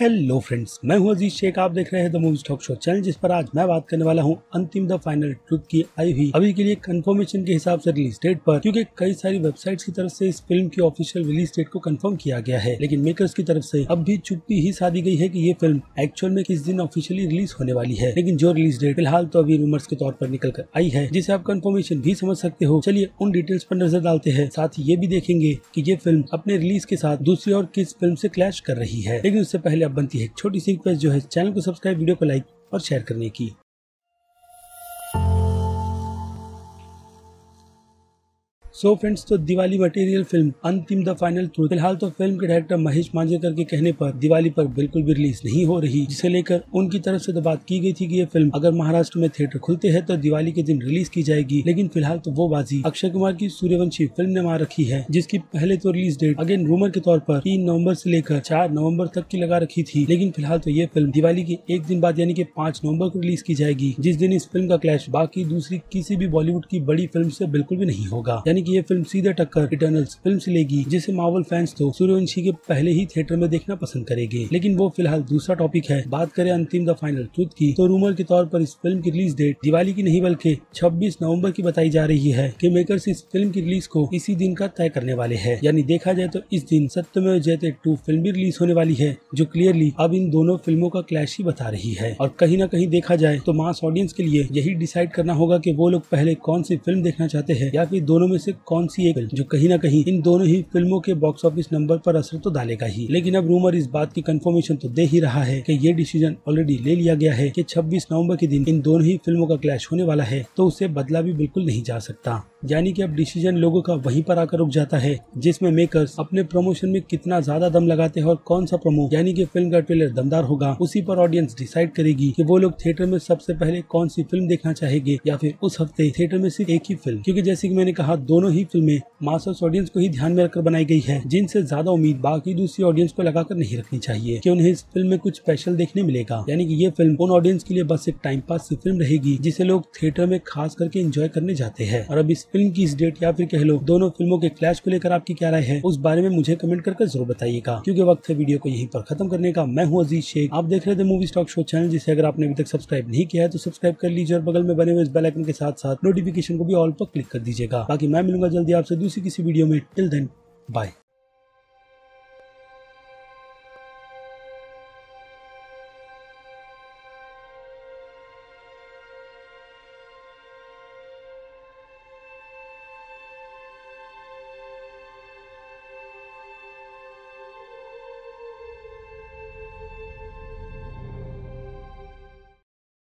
Hello friends, मैं हूं अजीज शेख। आप देख रहे हैं the movie talk show channel, जिस पर आज मैं बात करने वाला हूं अंतिम द फाइनल ट्रुथ की आई हुई अभी के लिए कंफर्मेशन के हिसाब से रिलीज डेट पर, क्योंकि कई सारी वेबसाइट्स की तरफ से इस फिल्म की ऑफिशियल रिलीज डेट को कंफर्म किया गया है, लेकिन मेकर्स की तरफ से अब भी चुप्पी ही साधी गई है कि ये फिल्म एक्चुअल में किस दिन ऑफिशियली रिलीज होने वाली है। लेकिन जो रिलीज डेट फिलहाल तो अभी रूमर्स के तौर पर निकल कर आई है, जिसे आप कंफर्मेशन भी समझ सकते हो। चलिए उन डिटेल्स पर नजर डालते हैं, साथ ही ये भी देखेंगे कि ये फिल्म अपने रिलीज के साथ दूसरी और किस फिल्म से क्लैश कर रही है। लेकिन उससे पहले अब बनती है एक छोटी सी रिक्वेस्ट, जो है चैनल को सब्सक्राइब, वीडियो को लाइक और शेयर करने की। सो फ्रेंड्स, तो Diwali material film Antim the final truth फिलहाल तो फिल्म के डायरेक्टर महेश मांजरेकर के कहने पर दिवाली पर बिल्कुल भी रिलीज नहीं हो रही, जिसे लेकर उनकी तरफ से तो बात की गई थी कि ये फिल्म अगर महाराष्ट्र में थिएटर खुलते हैं तो दिवाली के दिन रिलीज की जाएगी। लेकिन फिलहाल तो वो बाजी अक्षय कुमार की सूर्यवंशी फिल्म ने मार रखी है, जिसकी पहले तो रिलीज डेट अगेन रूमर के तौर पर 3 नवम्बर से लेकर 4 नवम्बर तक की लगा रखी थी। लेकिन फिलहाल तो ये फिल्म दिवाली के एक दिन बाद यानी कि 5 नवम्बर को रिलीज की जाएगी, जिस दिन इस फिल्म का क्लैश बाकी दूसरी किसी भी बॉलीवुड की बड़ी फिल्म से बिल्कुल भी नहीं होगा। कि ये फिल्म सीधा टक्कर इटर्नल्स फिल्म से लेगी, जिसे मार्वल फैंस तो सूर्यवंशी के पहले ही थिएटर में देखना पसंद करेंगे। लेकिन वो फिलहाल दूसरा टॉपिक है। बात करें अंतिम द फाइनल ट्रुथ की, तो रूमर के तौर पर इस फिल्म की रिलीज डेट दिवाली की नहीं बल्कि 26 नवंबर की बताई जा रही है कि मेकर्स इस फिल्म की रिलीज को इसी दिन का तय करने वाले है। यानी देखा जाए तो इस दिन सत्यमेव जयते 2 फिल्म भी रिलीज होने वाली है, जो क्लियरली अब इन दोनों फिल्मों का क्लैश ही बता रही है। और कहीं न कहीं देखा जाए तो मास ऑडियंस के लिए यही डिसाइड करना होगा कि वो लोग पहले कौन सी फिल्म देखना चाहते हैं, या फिर दोनों से कौन सी एक फिल्म, जो कहीं ना कहीं इन दोनों ही फिल्मों के बॉक्स ऑफिस नंबर पर असर तो डालेगा ही। लेकिन अब रूमर इस बात की कंफर्मेशन तो दे ही रहा है कि ये डिसीजन ऑलरेडी ले लिया गया है कि 26 नवंबर के दिन इन दोनों ही फिल्मों का क्लैश होने वाला है, तो उसे बदला भी बिल्कुल नहीं जा सकता। यानी कि अब डिसीजन लोगों का वहीं पर आकर रुक जाता है, जिसमें मेकर्स अपने प्रमोशन में कितना ज्यादा दम लगाते हैं और कौन सा प्रोमो यानी कि फिल्म का ट्रेलर दमदार होगा, उसी पर ऑडियंस डिसाइड करेगी कि वो लोग थिएटर में सबसे पहले कौन सी फिल्म देखना चाहेंगे, या फिर उस हफ्ते थिएटर में सिर्फ एक ही फिल्म। क्योंकि जैसे कि मैंने कहा, दोनों ही फिल्में मास ऑडियंस को ही ध्यान में रखकर बनाई गई है, जिनसे ज्यादा उम्मीद बाकी दूसरी ऑडियंस को लगाकर नहीं रखनी चाहिए कि उन्हें इस फिल्म में कुछ स्पेशल देखने मिलेगा। यानी कि ये फिल्म उन ऑडियंस के लिए बस एक टाइम पास की फिल्म रहेगी, जिसे लोग थिएटर में खास करके एंजॉय करने जाते हैं। और अब इस फिल्म की इस डेट या फिर कह लो दोनों फिल्मों के क्लैश को लेकर आपकी क्या राय है, उस बारे में मुझे कमेंट करके जरूर बताइएगा। क्योंकि वक्त है वीडियो को यहीं पर खत्म करने का। मैं हूं अजीज शेख, आप देख रहे थे मूवी टॉक शो चैनल, जिसे अगर आपने अभी तक सब्सक्राइब नहीं किया है तो सब्सक्राइब कर लीजिए और बगल में बने हुए इस बेल आइकन के साथ साथ नोटिफिकेशन को भी ऑल पर क्लिक कर दीजिएगा। बाकी मैं मिलूंगा जल्दी आपसे दूसरी किसी वीडियो में। Till then, bye.